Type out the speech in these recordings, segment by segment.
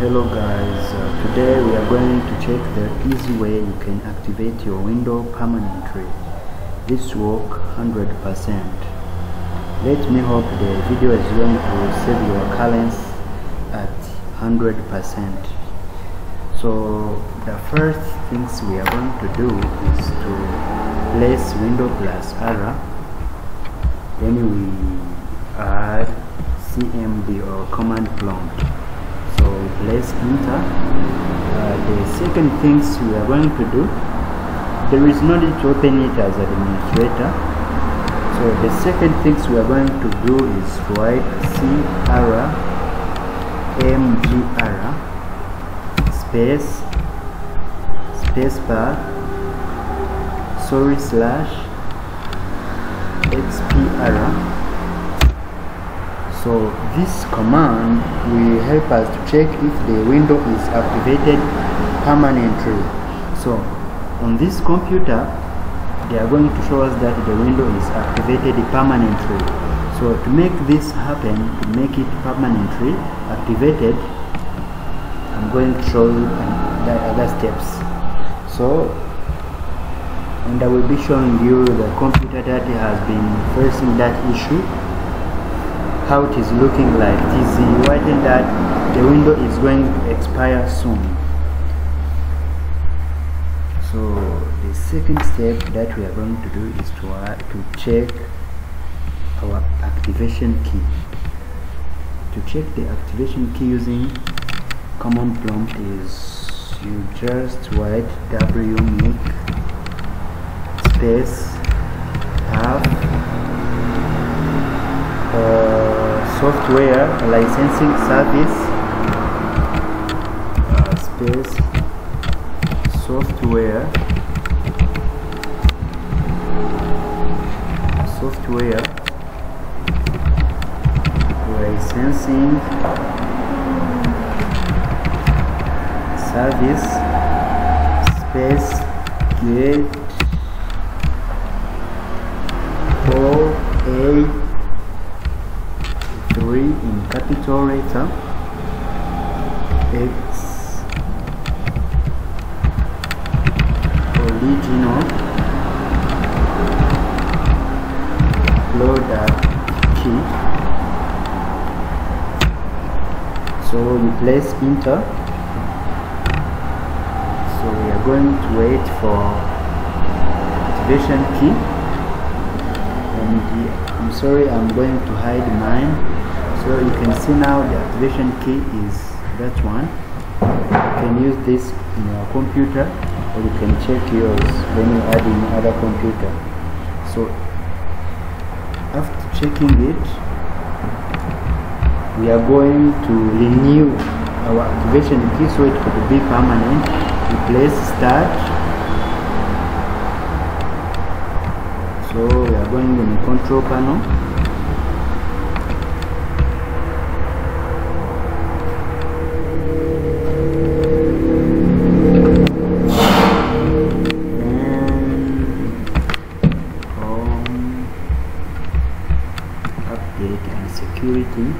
Hello guys, today we are going to check the easy way you can activate your window permanently. This work 100%. Let me hope the video is going to save your currency at 100%. So the first things we are going to do is to place window plus arrow, then we add CMD or command prompt. So place enter. The second things we are going to do, there is no need to open it as administrator. So the second things we are going to do is write CMGR spacebar /xpr. So this command will help us to check if the window is activated permanently. So on this computer, they are going to show us that the window is activated permanently. So to make this happen, to make it permanently activated, I'm going to show you the other steps. And I will be showing you the computer that has been facing that issue, how it is looking like. It is writing that the window is going to expire soon. So the second step that we are going to do is to check our activation key. To check the activation key using command prompt is you just write wmic software licensing service software licensing service get 4A3 in capital letter X original uploader key. So you place enter. So we are going to wait for activation key, and I'm sorry, I'm going to hide mine. So you can see now the activation key is that one. You can use this in your computer, or you can check yours when you add in other computer. So after checking it, we are going to renew our activation key so it could be permanent. We place start. So we are going in the control panel. Update and security.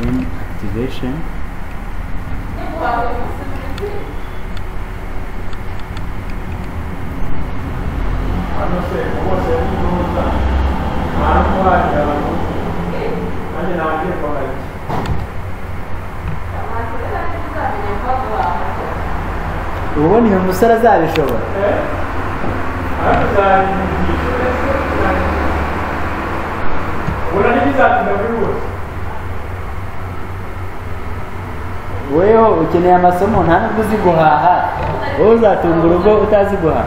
Then activation. When you must have that show. Well, we can have someone, huh? Who's that to go to Taziboha?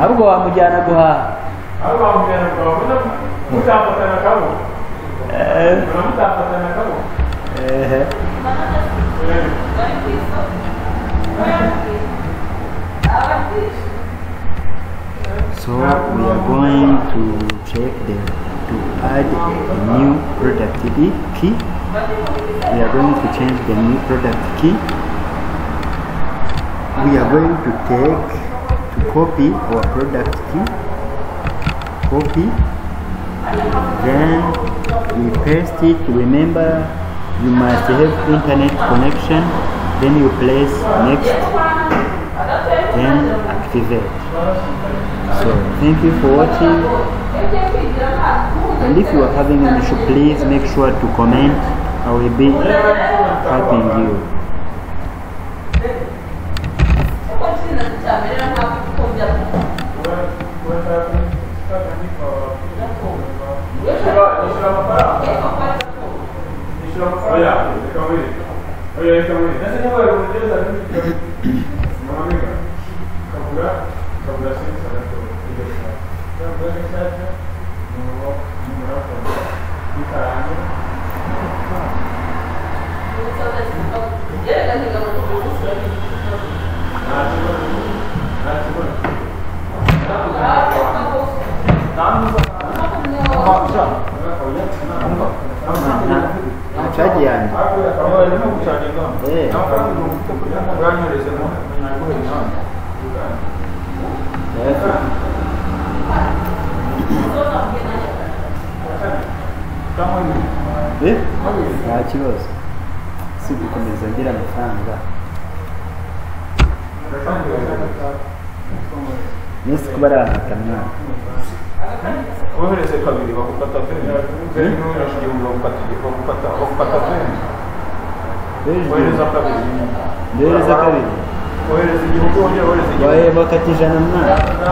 I'll go up with Yanaboha. So we are going to check to add a new product key. We are going to change the new product key. we are going to copy our product key, then we paste it. Remember, you must have internet connection, then you place next, then activate. So thank you for watching, and if you are having an issue, please make sure to comment. I will be helping you. Where is the